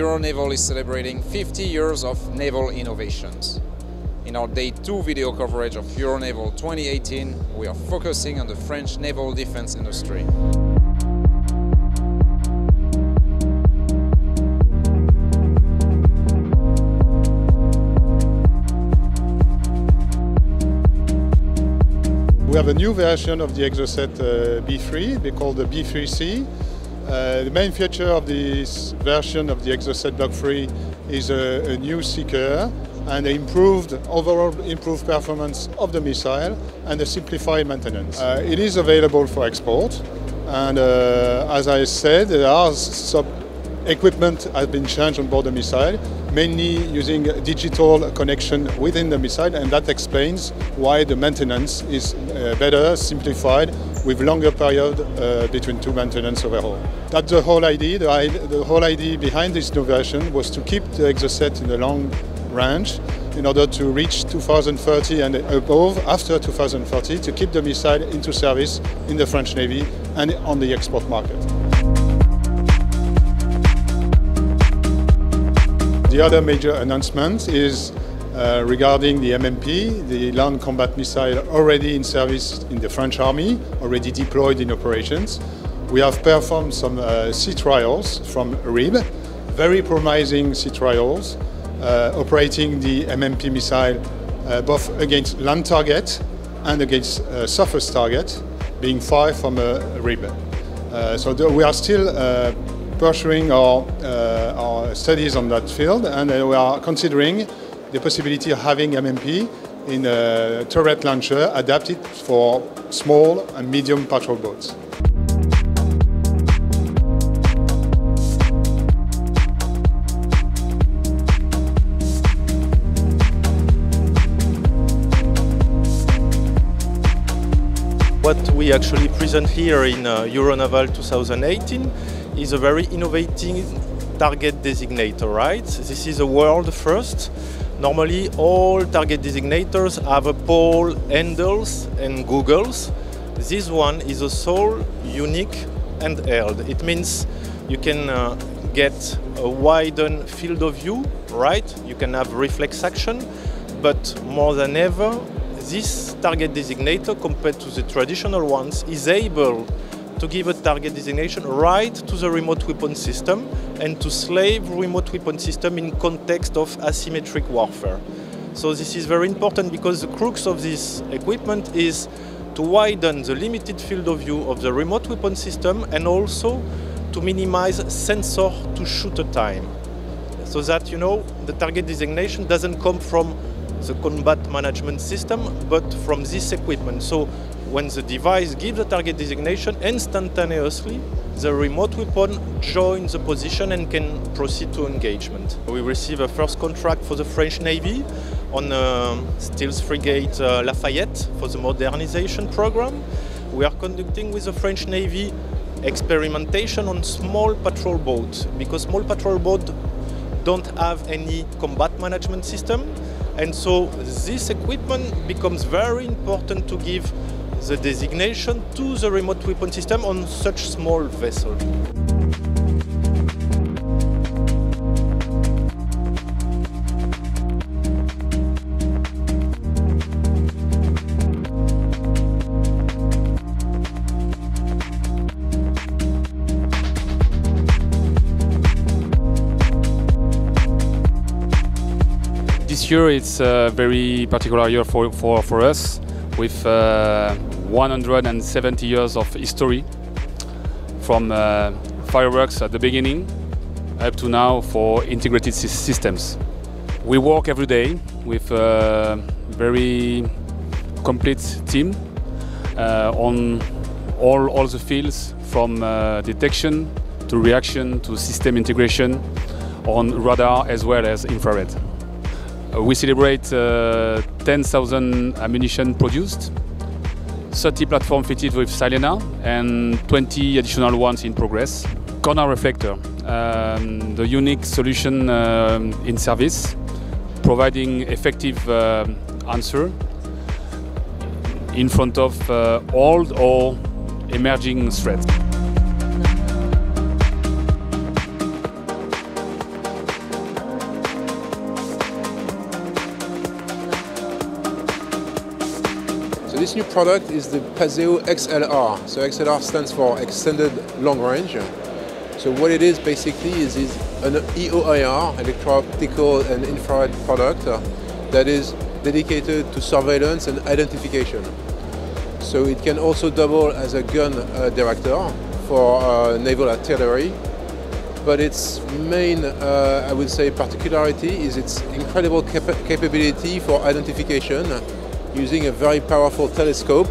Euronaval is celebrating 50 years of naval innovations. In our Day 2 video coverage of Euronaval 2018, we are focusing on the French naval defense industry. We have a new version of the Exocet B3, they call the B3C. The main feature of this version of the Exocet Block 3 is a new seeker and the overall improved performance of the missile and the simplified maintenance. It is available for export and as I said, there are some equipment has been changed on board the missile, mainly using digital connection within the missile, and that explains why the maintenance is better, simplified, with longer period between two maintenance overhaul. That's the whole idea. The whole idea behind this new version was to keep the Exocet in the long range in order to reach 2030 and above, after 2030, to keep the missile into service in the French Navy and on the export market. The other major announcement is regarding the MMP, the land combat missile already in service in the French Army, already deployed in operations. We have performed some sea trials from RIB, very promising sea trials, operating the MMP missile both against land target and against surface target, being far from RIB. We are still pursuing our studies on that field, and we are considering the possibility of having MMP in a turret launcher adapted for small and medium patrol boats. What we actually present here in Euronaval 2018 is a very innovative target designator, right? This is a world first. Normally, all target designators have a pole, handles and goggles. This one is a sole, unique and handheld. It means you can get a widened field of view, right? You can have reflex action, but more than ever, this target designator, compared to the traditional ones, is able to give a target designation right to the remote weapon system and to slave remote weapon system in context of asymmetric warfare. So this is very important because the crux of this equipment is to widen the limited field of view of the remote weapon system and also to minimize sensor to shooter time. So that, you know, the target designation doesn't come from the combat management system, but from this equipment. So when the device gives the target designation, instantaneously the remote weapon joins the position and can proceed to engagement. We received a first contract for the French Navy on Stealth Frigate Lafayette for the modernization program. We are conducting with the French Navy experimentation on small patrol boats, because small patrol boats don't have any combat management system, and so this equipment becomes very important to give the designation to the remote weapon system on such small vessel. This year it's a very particular year for us, with 170 years of history, from fireworks at the beginning up to now for integrated systems. We work every day with a very complete team on all the fields, from detection to reaction to system integration on radar as well as infrared. We celebrate 10,000 ammunition produced, 30 platforms fitted with Silena and 20 additional ones in progress. Corner Reflector, the unique solution in service, providing effective answer in front of old or emerging threats. This new product is the Paseo XLR. So XLR stands for Extended Long Range. So what it is basically is an EOIR, electro-optical and infrared product that is dedicated to surveillance and identification. So it can also double as a gun director for naval artillery. But its main, I would say, particularity is its incredible capability for identification using a very powerful telescope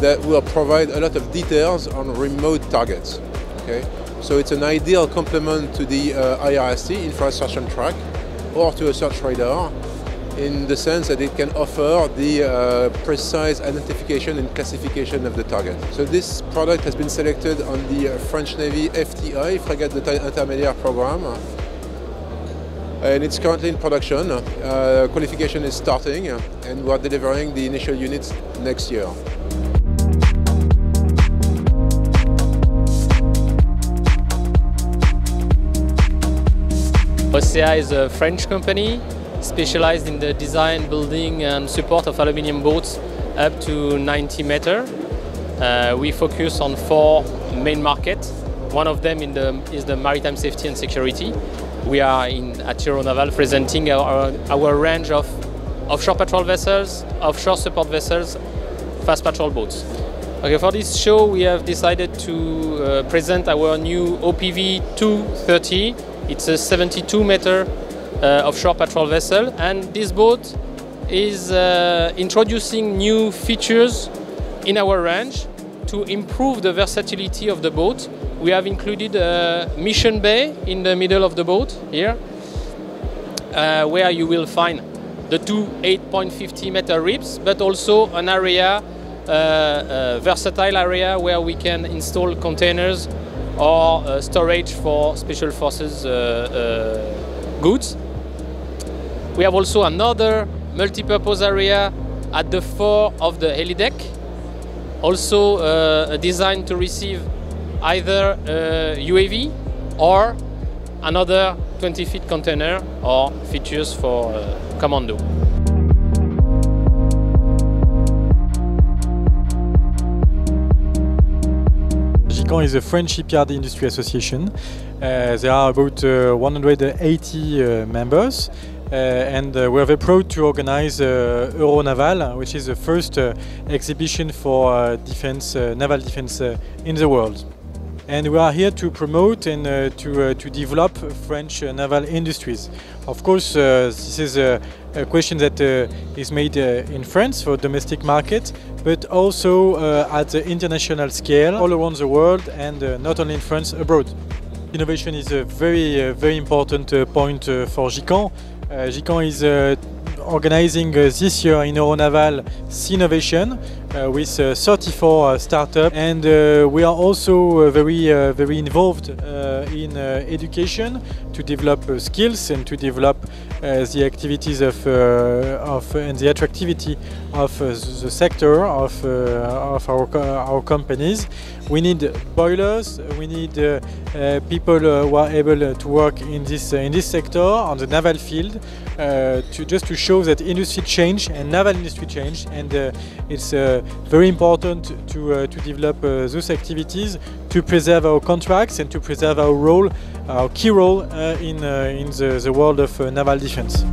that will provide a lot of details on remote targets. Okay? So it's an ideal complement to the IRST, infrared search and track, or to a search radar, in the sense that it can offer the precise identification and classification of the target. So this product has been selected on the French Navy FTI, Frégate Taille Intermédiaire program, and it's currently in production. Qualification is starting, and we're delivering the initial units next year. OCEA is a French company specialized in the design, building and support of aluminium boats up to 90 meters. We focus on four main markets. One of them is the maritime safety and security. We are at Euronaval presenting our range of offshore patrol vessels, offshore support vessels, fast patrol boats. Okay, for this show we have decided to present our new OPV 230. It's a 72-meter offshore patrol vessel, and this boat is introducing new features in our range to improve the versatility of the boat. We have included a mission bay in the middle of the boat here, where you will find the two 8.50 meter ribs, but also an area, a versatile area where we can install containers or storage for special forces goods. We have also another multi-purpose area at the fore of the helideck, also designed to receive either UAV or another 20-foot container or features for commando. GICAN is a French shipyard industry association. There are about 180 members, and we're very proud to organize Euronaval, which is the first exhibition for defense, naval defense in the world. And we are here to promote and to develop French naval industries. Of course, this is a question that is made in France for domestic market, but also at the international scale, all around the world, and not only in France, abroad. Innovation is a very important point for GICAN. GICAN is organizing this year in Euronaval Cinnovation with 34 startups, and we are also very involved in education to develop skills and to develop the activities and the attractivity of the sector of our companies. We need boilers, we need people who are able to work in this sector on the naval field, just to show that industry change and naval industry change, and it's very important to develop those activities to preserve our contracts and to preserve our key role in the world of naval defense.